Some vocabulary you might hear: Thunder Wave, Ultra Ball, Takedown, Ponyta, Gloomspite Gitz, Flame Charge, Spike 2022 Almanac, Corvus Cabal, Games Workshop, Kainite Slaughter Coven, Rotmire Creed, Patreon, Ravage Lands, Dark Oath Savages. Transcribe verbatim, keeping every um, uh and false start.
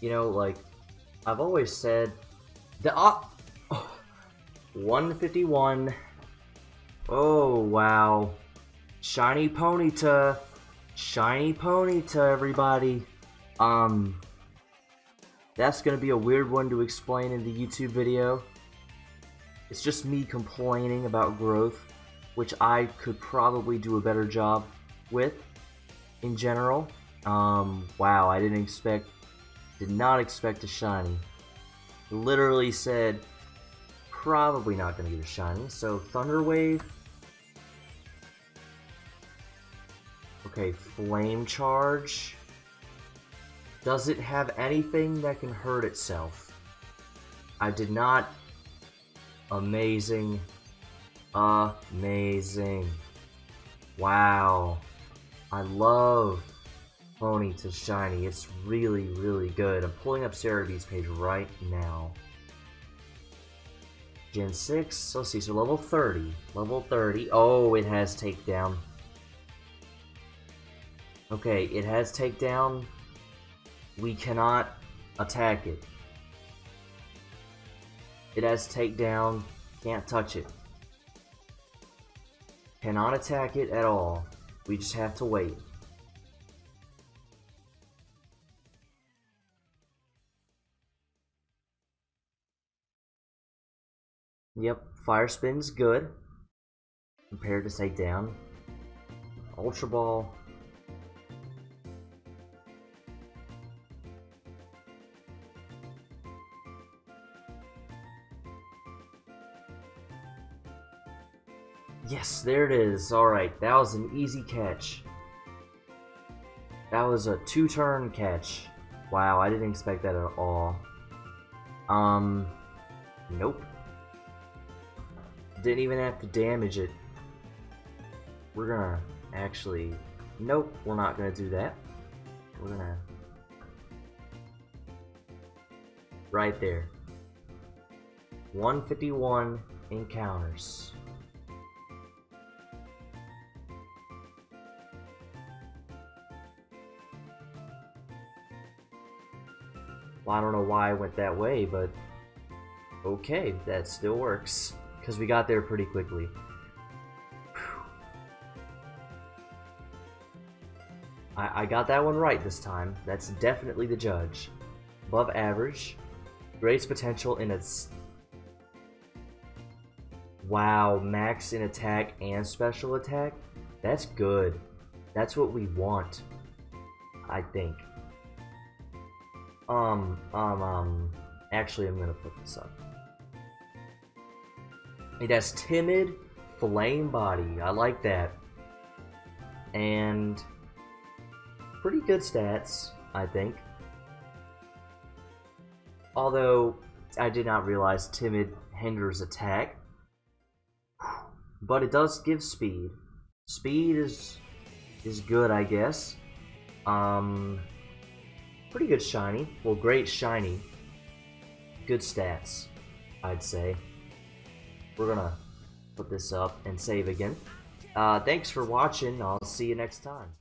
you know, like, I've always said, the op- oh, one fifty-one, oh wow, shiny Ponyta, shiny Ponyta everybody, um, that's gonna be a weird one to explain in the YouTube video. It's just me complaining about growth, which I could probably do a better job with in general. Um, wow, I didn't expect, did not expect a shiny. Literally said, probably not going to get a shiny. So, Thunder Wave. Okay, Flame Charge. Does it have anything that can hurt itself? I did not. Amazing. Amazing. Wow. I love Ponyta shiny. It's really, really good. I'm pulling up Sarah B's page right now. Gen six. Let's see. So level thirty. Level thirty. Oh, it has takedown. Okay, it has takedown. We cannot attack it. It has takedown. Can't touch it. Cannot attack it at all. We just have to wait. Yep, Fire Spin's good. Prepared to take down. Ultra Ball. Yes, there it is. Alright, that was an easy catch. That was a two-turn catch. Wow, I didn't expect that at all. Um, nope. Didn't even have to damage it. We're gonna actually... Nope, we're not gonna do that. We're gonna... Right there. one fifty-one encounters. Well, I don't know why I went that way, but... Okay, that still works. Because we got there pretty quickly. Whew. I, I got that one right this time. That's definitely the judge. Above average. Greatest potential in its... Wow, max in attack and special attack? That's good. That's what we want. I think. Um, um, um... Actually, I'm gonna put this up. It has timid flame body. I like that. And pretty good stats, I think. Although I did not realize timid hinders attack. But it does give speed. Speed is is good, I guess. Um pretty good shiny. Well, great shiny. Good stats, I'd say. We're gonna put this up and save again. Uh, thanks for watching. I'll see you next time.